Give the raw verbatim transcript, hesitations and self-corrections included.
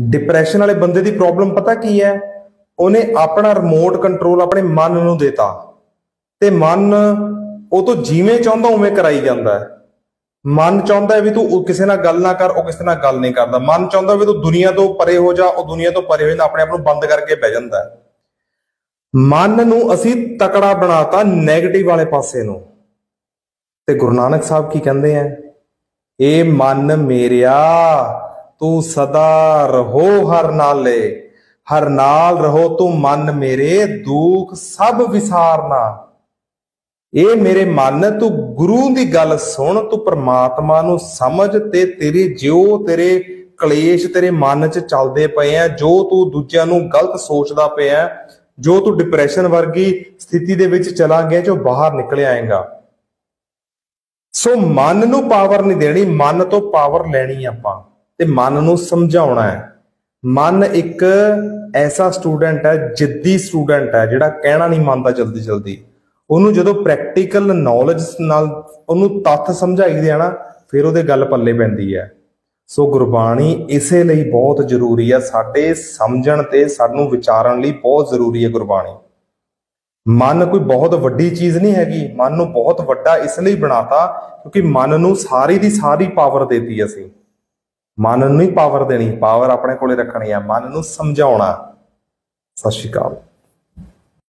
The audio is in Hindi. डिप्रैशन वाले बंदे दी प्रॉब्लम पता की है, उन्हें अपना रिमोट कंट्रोल अपने मन नूं देता ते मन ਉਹ तो जिवें चाहुंदा उवें कराई जांदा है। मन चाहुंदा है भी तू किसी नाल गल ना कर, वो किसी नाल गल नहीं करता। मन चाहुंदा भी तू दुनिया तो परे हो जा, वो दुनिया तो परे हो जांदा, अपने आप नूं बंद करके बैठ जांदा है। मन नूं असीं तकड़ा बनाता नैगेटिव वाले पासे नूं। ते गुरु नानक साहब की कहंदे हैं, ए मन मेरिया तू सदा रहो हर नाले, हर नाल रहो तू मन मेरे, दुख सब विसारना। ए मेरे मन तू गुरु की गल सुन, तू परमात्मा नू समझ ते तेरे जो तेरे कलेश तेरे मन च चलदे पे है, जो तू दूजियां नू गलत सोचदा पे है, जो तू डिप्रैशन वर्गी स्थिति दे विच चला गया, जो बाहर निकल आएगा। सो मन नू पावर नहीं देनी, मन तो पावर लेनी आपां ते मन नू समझाउणा है। मन एक ऐसा स्टूडेंट है, जिद्दी स्टूडेंट है, जिहड़ा कहना नहीं मानता जल्दी जल्दी। उन्होंने जो प्रैक्टिकल नॉलेज नाल उन्होंने तत्थ समझाई दे ना, फिर उहदे गल पल्ले पैंदी है। सो गुरबाणी इसे लई बहुत जरूरी है, साडे समझण ते सानू विचारण लई बहुत जरूरी है गुरबाणी। मन कोई बहुत वड्डी चीज़ नहीं हैगी, मन नू बहुत वड्डा इसलिए बनाता क्योंकि मन नू सारी दी सारी पावर देती है। असीं मन नूं ही पावर देनी, पावर अपने कोले रखनी है, मन नूं समझाउणा। सत श्री अकाल।